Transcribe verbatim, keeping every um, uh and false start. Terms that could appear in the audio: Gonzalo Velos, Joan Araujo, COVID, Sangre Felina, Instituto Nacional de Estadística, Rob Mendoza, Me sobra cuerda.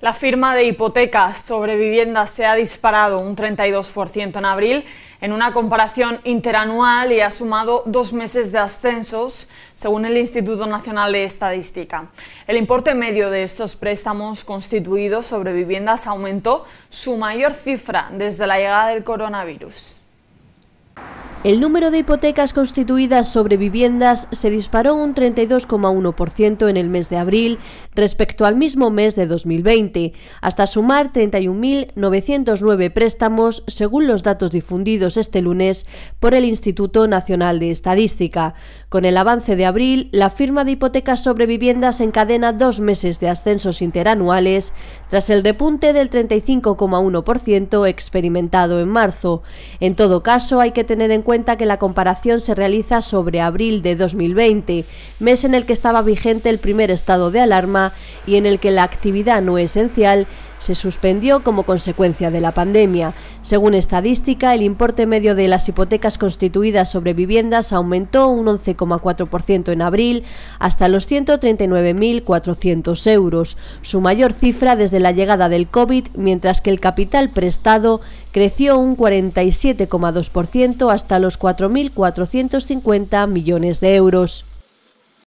La firma de hipotecas sobre viviendas se ha disparado un treinta y dos por ciento en abril en una comparación interanual y ha sumado dos meses de ascensos, según el Instituto Nacional de Estadística. El importe medio de estos préstamos constituidos sobre viviendas aumentó su mayor cifra desde la llegada del coronavirus. El número de hipotecas constituidas sobre viviendas se disparó un treinta y dos coma uno por ciento en el mes de abril respecto al mismo mes de dos mil veinte, hasta sumar treinta y un mil novecientos nueve préstamos, según los datos difundidos este lunes por el Instituto Nacional de Estadística. Con el avance de abril, la firma de hipotecas sobre viviendas encadena dos meses de ascensos interanuales, tras el repunte del treinta y cinco coma uno por ciento experimentado en marzo. En todo caso, hay que tener en cuenta cuenta que la comparación se realiza sobre abril de dos mil veinte, mes en el que estaba vigente el primer estado de alarma y en el que la actividad no esencial se suspendió como consecuencia de la pandemia. Según estadística, el importe medio de las hipotecas constituidas sobre viviendas aumentó un once coma cuatro por ciento en abril hasta los ciento treinta y nueve mil cuatrocientos euros, su mayor cifra desde la llegada del COVID, mientras que el capital prestado creció un cuarenta y siete coma dos por ciento hasta los cuatro mil cuatrocientos cincuenta millones de euros.